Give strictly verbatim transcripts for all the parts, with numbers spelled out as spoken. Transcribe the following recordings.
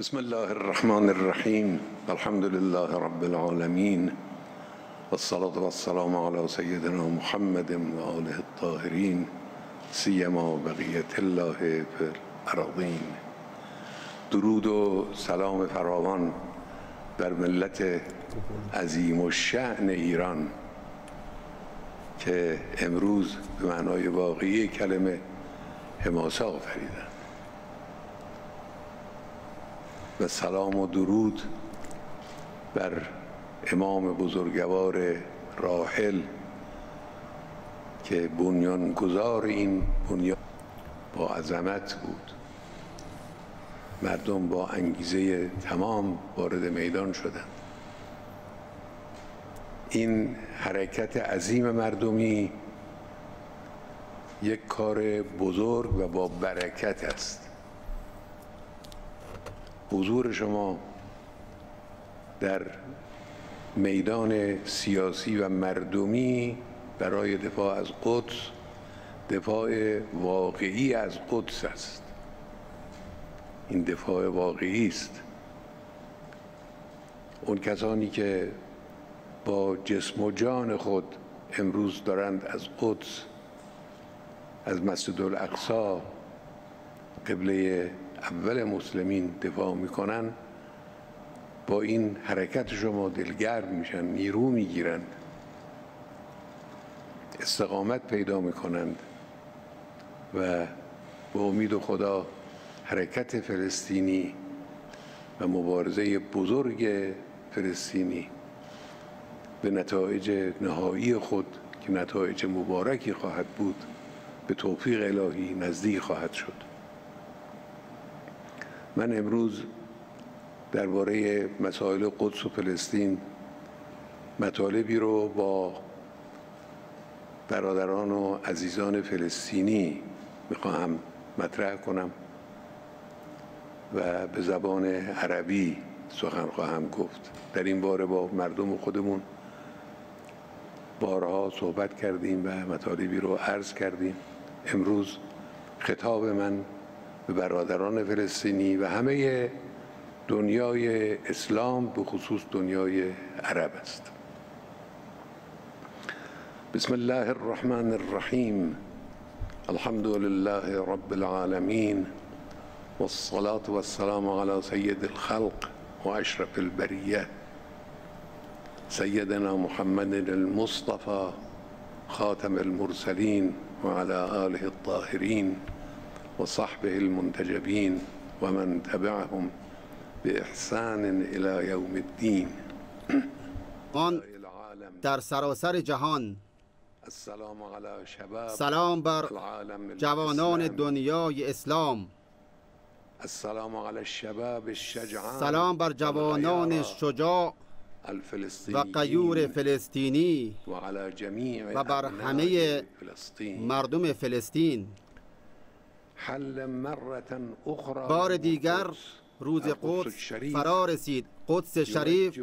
بسم الله الرحمن الرحيم. الحمد لله رب العالمين، والصلاة والسلام على سيدنا محمد وآله الطاهرين، سیما بقیة الله في الأراضين. درود و سلام فراوان بر ملت عظیم الشأن ایران که امروز به معنای واقعی کلمه حماسه آفریدند. و سلام و درود بر امام بزرگوار راحل که بنیانگذار این بنیان با عظمت بود. مردم با انگیزه تمام وارد میدان شدند. این حرکت عظیم مردمی یک کار بزرگ و با برکت است. حضور شما در میدان سیاسی و مردمی برای دفاع از قدس، دفاع واقعی از قدس است. این دفاع واقعی است. اون کسانی که با جسم و جان خود امروز دارند از قدس، از مسجد الاقصی قبله اول مسلمین دفاع میکنن، با این حرکت شما دلگرم میشن، نیرو میگیرند، استقامت پیدا میکنند و با امید خدا حرکت فلسطینی و مبارزه بزرگ فلسطینی به نتایج نهایی خود که نتایج مبارکی خواهد بود به توفیق الهی نزدیک خواهد شد. من امروز درباره مسائل قدس و فلسطین مطالبی رو با برادران و عزیزان فلسطینی میخواهم مطرح کنم و به زبان عربی سخن خواهم گفت. در این باره با مردم خودمون بارها صحبت کردیم و مطالبی رو عرض کردیم. امروز خطاب من به برادران فلسطینی و همه دنیای اسلام، به خصوص دنیای عرب است. بسم الله الرحمن الرحیم. الحمد لله رب العالمین، والصلاة والسلام على سید الخلق و اشرف البریه، سیدنا محمد المصطفى خاتم المرسلین و على آله الطاهرین وصحبه المنتجبين ومن تبعهم بإحسان إلى يوم الدين. آن در سراسر جهان سلام بر جوانان دنیای اسلام، سلام بر جوانان شجاع و غیور فلسطینی و بر همه مردم فلسطین. بار دیگر روز قدس فرا رسید. قدس شریف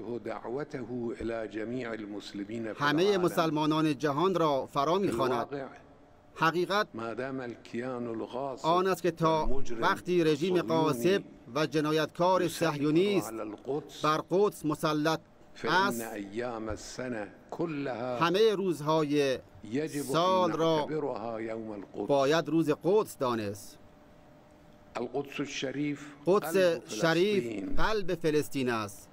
همه مسلمانان جهان را فرا می‌خواند. حقیقت آن است که تا وقتی رژیم غاصب و جنایتکار صهیونیست بر قدس مسلط است، همه روزهای سال را باید روز قدس دانست. قدس شریف قلب فلسطین است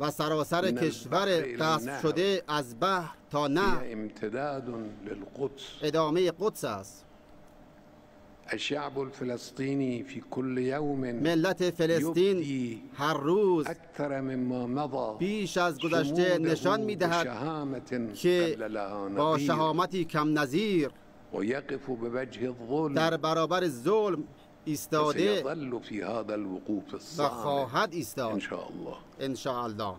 و سراسر کشور غصب شده از بحر تا نهر ادامه قدس است. ملت فلسطین هر روز بیش از گذشته نشان می‌دهد که با شهامتی کم نظیر در برابر ظلم ایستاده و خواهد ایستاد ان شاء الله.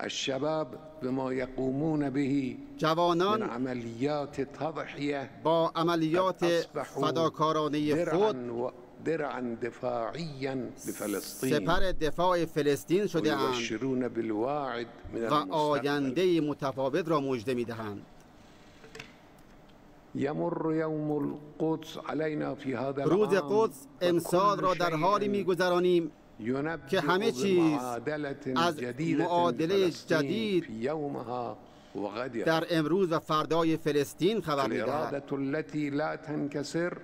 الشباب بما يقومون به، جوانان عملیات تضحیه با عملیات فداکارانه خود درعا دفاعيا لفلسطين، سپر دفاع فلسطین شده اند و آینده متفاوت را مژده میدهند. يمر يوم القدس علينا في هذا العام. روز قدس امسال را در حالی میگذرانیم که همه چیز از معادله جدید در امروز و فردای فلسطین خبر می‌دهد.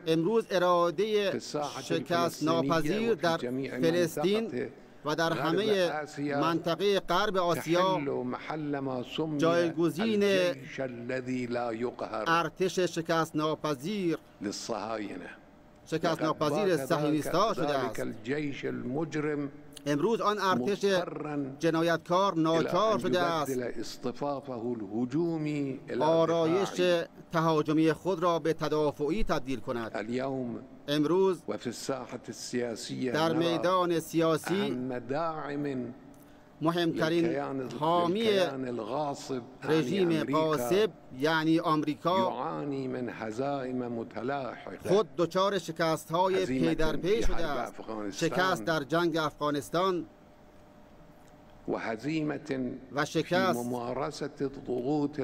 امروز اراده شکست ناپذیر در فلسطین و در همه منطقه غرب آسیا جایگزین ارتش شکست ناپذیر شکست ناپذیر صهیونیست‌ها شده است. امروز آن ارتش جنایتکار ناچار شده است آرایش تهاجمی خود را به تدافعی تبدیل کند. امروز در میدان سیاسی مهمترین حامی رژیم غاصب یعنی آمریکا خود دچار شکست‌های پی در پی شده است. شکست در جنگ افغانستان و شکست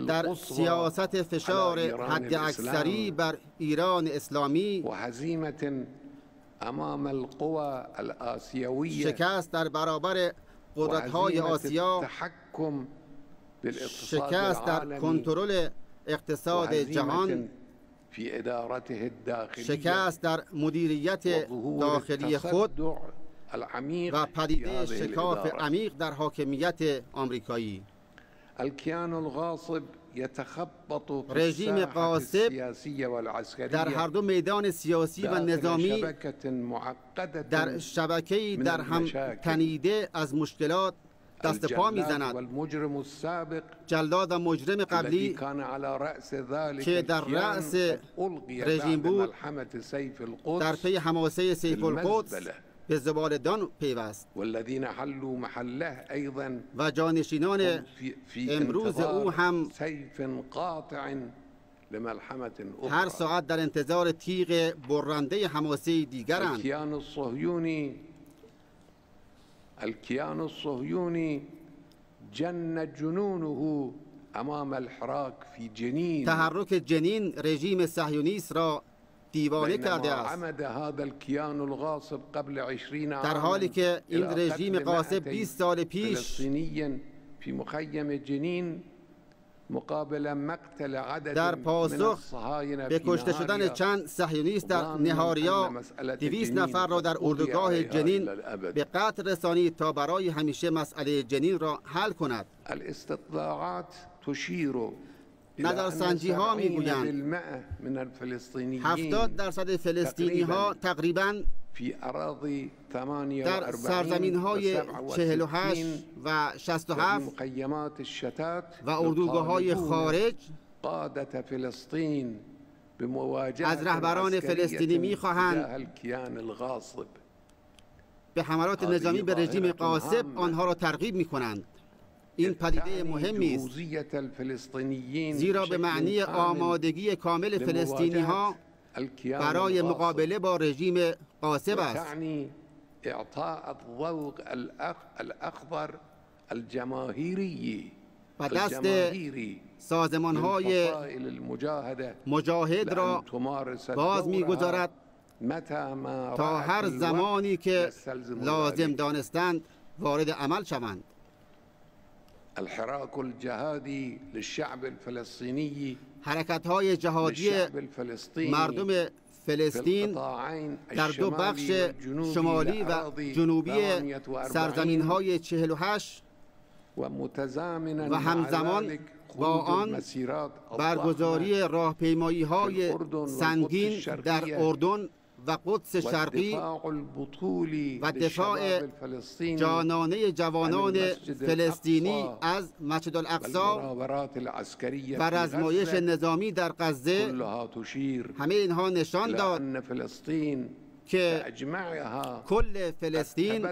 در سیاست فشار حد اکثری بر ایران اسلامی و شکست در برابر قدرت‌های آسیا، شکست در کنترل اقتصاد جهان، شکست در مدیریت داخلی خود و پدیده شکاف عمیق در حاکمیت آمریکایی. رژیم غاصب در هر دو میدان سیاسی و نظامی در شبکه‌ای در هم تنیده از مشکلات دست پا می‌زند. جلاد و مجرم قبلی که در رأس رژیم بود در پی حماسه سیف القدس به زباله‌دان پیوست و جانشینان امروز او هم هر ساعت در انتظار تیغ برنده حماسه دیگرند. الکیان الصهیونی جن جنونه امام الحراك فی جنین. تحرک جنین رژیم صهیونیست را دیوانه کرده است. در حالی که این رژیم غاصب بیست سال پیش در پاسخ به کشته شدن چند صهیونیست در نهاریا دویست نفر را در اردوگاه جنین به قتل رسانید تا برای همیشه مسئله جنین را حل کند. نظرسنجی ها می گویند هفتاد درصد فلسطینی ها تقریباً در سرزمین های چهل و هشت و شصت و هفت و اردوگاه های خارج از رهبران فلسطینی می خواهند به حملات نظامی به رژیم غاصب آنها را ترغیب می کنند. این پدیده مهمی است زیرا به معنی آمادگی کامل فلسطینی ها برای مقابله با رژیم غاصب است. و دست سازمان های مجاهد را باز می‌گذارد تا هر زمانی که لازم دانستند وارد عمل شوند. الحراك الجهادي للشعب الفلسطيني حرکت‌های جهادی مردم فلسطین در دو بخش شمالی و جنوبی سرزمین‌های چهل و هشت و همزمان با آن برگزاری راهپیمایی‌های سنگین در اردن و قدس شرقی و دفاع جانانه جوانان فلسطینی از مسجد الاقصا و رزمایش نظامی در غزه، همه اینها نشان داد که کل فلسطین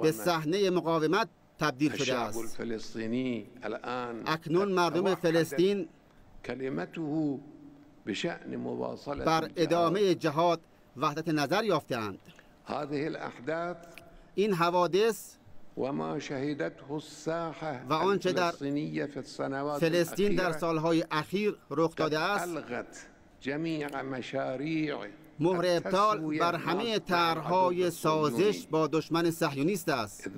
به صحنه مقاومت تبدیل شده است. اکنون مردم فلسطین بر ادامه جهاد وحدت نظر یافته‌اند. این حوادث وما شهدته الساحه و آنچه در فلسطین در سالهای اخیر رخ داده است مهر ابطال بر همه طرحهای سازش با دشمن صهیونیست است،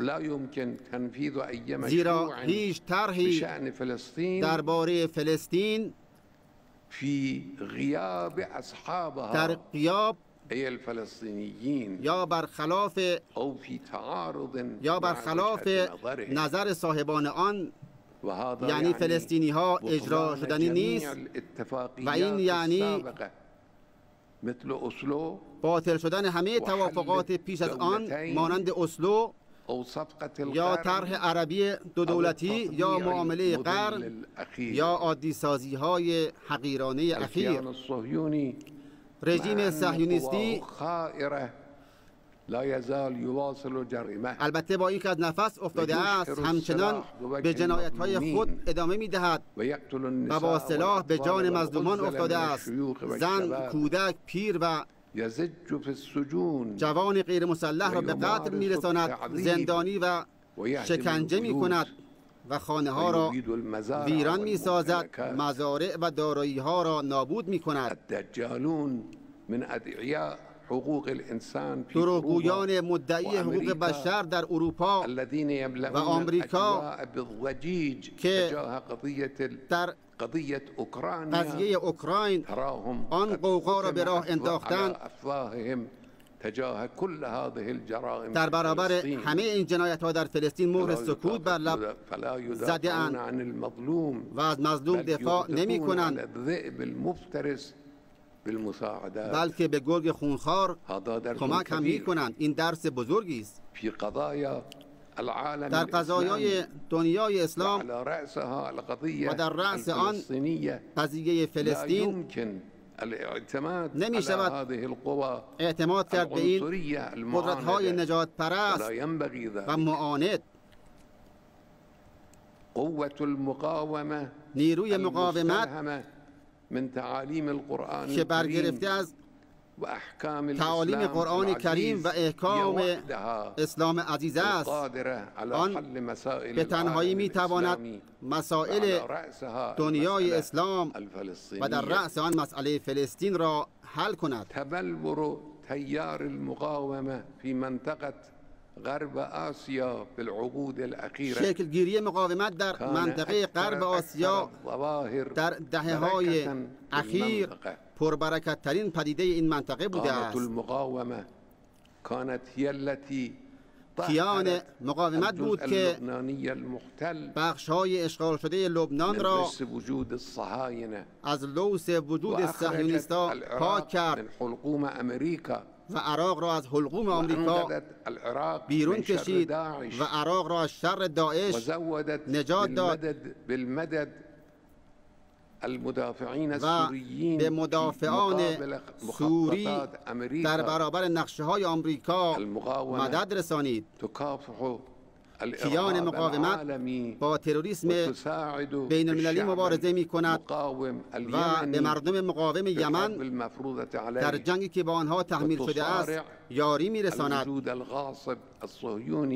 زیرا هیچ طرحی درباره فلسطین در غیاب یا برخلاف یا برخلاف نظر صاحبان آن، یعنی فلسطینی ها، اجرا شدنی نیست و این یعنی باطل شدن همه توافقات پیش از آن مانند اسلو یا طرح عربی دو دولتی یا معامله قرن یا عادی سازی های حقیرانه اخیر. رژیم صهیونیستی البته با اینکه از نفس افتاده است همچنان به جنایت‌های خود ادامه می‌دهد و با سلاح به جان مظلومان افتاده است، زن، کودک، پیر و جوان غیر مسلح را به قتل می‌رساند، زندانی و شکنجه می‌کند و خانه ها را ویران می‌سازد، مزارع و دارایی ها را نابود می‌کند. دروغگویان مدعی حقوق بشر در اروپا و آمریکا که در قضیه اوکراین آن قوقا را به راه انداختند در برابر همه این جنایت‌ها در فلسطین مهر سکوت بر لب زده‌اند و از مظلوم دفاع نمی‌کنند، بلکه به گرگ خونخوار کمک هم می‌کنند. این درس بزرگی است. در قضایای دنیای اسلام و در رأس آن قضیه فلسطین نمی شود اعتماد کرد به این قدرت‌های نجات پرست و معاند. نیروی مقاومت که برگرفته از تعالیم قرآن کریم و احکام اسلام عزیز است، آن به تنهایی می تواند مسائل دنیای اسلام و در رأس آن مسئله فلسطین را حل کند. تبلور تیار المقاومه فی منطقه غرب آسیا فی العقود الاخیره، شکل گیری مقاومت در منطقه غرب آسیا در دهه های اخیر پربرکت ترین پدیده این منطقه بوده است. کیان مقاومت بود که بخش های اشغال شده لبنان را از لوث وجود صهیونیست‌ها پاک کرد و عراق را از حلقوم آمریکا بیرون کشید و عراق را از شر داعش نجات داد و به مدافعان سوری در برابر نقشه های آمریکا مدد رسانید. کیان مقاومت با تروریسم بین المللی مبارزه می کند و به مردم مقاوم یمن در جنگی که به آنها تحمیل شده است یاری می رساند.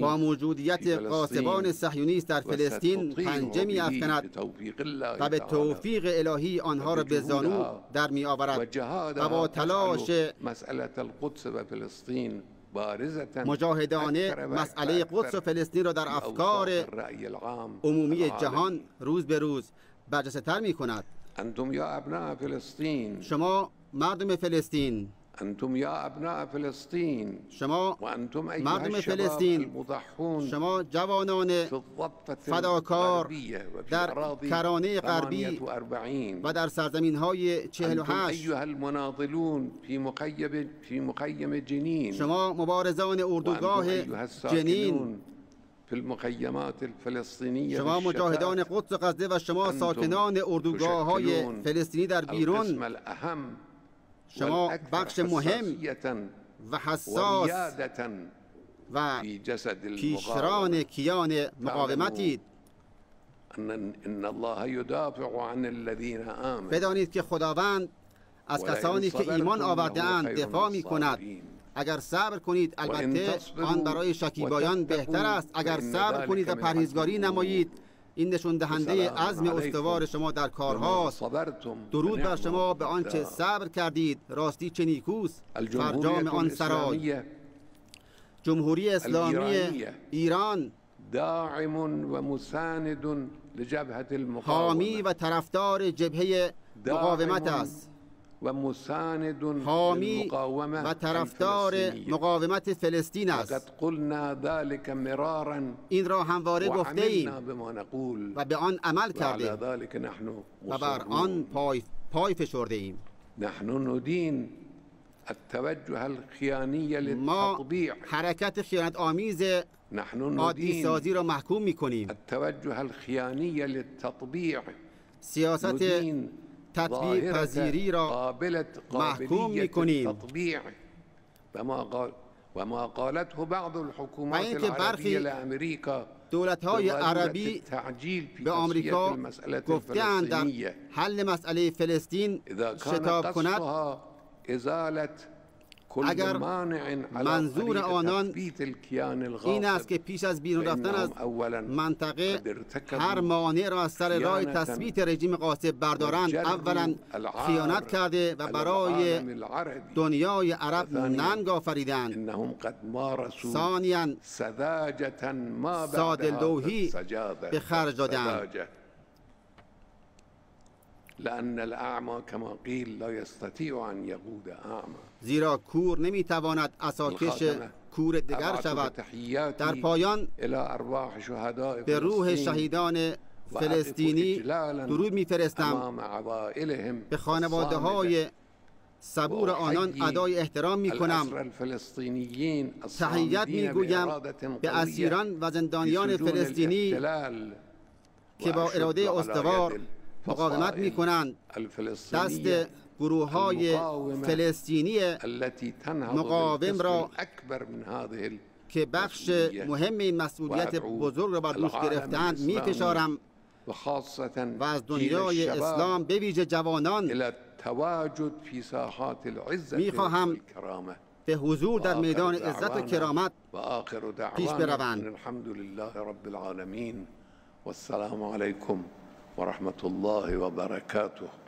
با موجودیت غاصبان صهیونیست در فلسطین پنجه می افکند و به توفیق الهی آنها را به زانو در می آورد و با تلاش مجاهدانه مسئله قدس و فلسطین را در افکار عمومی جهان روز به روز برجسته تر می کند. شما مردم فلسطین، شما مردم فلسطین، شما جوانان فداکار در کرانه غربی و در سرزمین های چهل و هشت، شما مبارزان اردوگاه جنین، شما مجاهدان قدس و غزه و شما ساکنان اردوگاه های فلسطینی در بیرون، شما بخش مهم و حساس و پیشران کیان مقاومتید. بدانید که خداوند از کسانی که ایمان آورده اند دفاع می کند اگر صبر کنید، البته آن برای شکیبایان بهتر است. اگر صبر کنید و پرهیزگاری نمایید، این نشان دهنده عزم استوار شما در کارهاست. درود بر شما به آنچه صبر کردید، راستی چه نیکوست فرجام آن سرای. جمهوری اسلامی ایران داعم و مساند لجبهة المقاومة، حامی و طرفدار جبهه مقاومت است، حامی و طرفدار مقاومت فلسطین است. این را همواره گفته ایم و به آن عمل کرده و بر آن پای, پای فشرده ایم. ما حرکت خیانت آمیز عادی سازی را محکوم می کنیم. سیاست تطبیع پذیری را محکوم می کنیم و اینکه برخی دولت های عربی به آمریکا گفته‌اند در حل مسئله فلسطین شتاب کند، اگر منظور آنان این است که پیش از بیرون رفتن از منطقه هر مانع را از سر راه تثبیت رژیم غاصب بردارند، اولا خیانت کرده و برای دنیای عرب ننگ آفریدند، ثانیا ساده‌لوحی به خرج دادند. زیرا کور نمیتواند عصاکش کور دیگر شود. در پایان به روح شهیدان فلسطینی درود میفرستم، به خانواده های صبور آنان ادای احترام می کنم، تحیت می گویم به اسیران و زندانیان فلسطینی که با اراده استوار مقاومت می کنند. دست گروه های فلسطینی مقاوم را که بخش مهم این مسئولیت بزرگ را بر دوش گرفتند می فشارم و از دنیای اسلام به ویژه جوانان می خواهم به حضور در میدان عزت و کرامت پیش بروند. والسلام علیکم ورحمة الله وبركاته.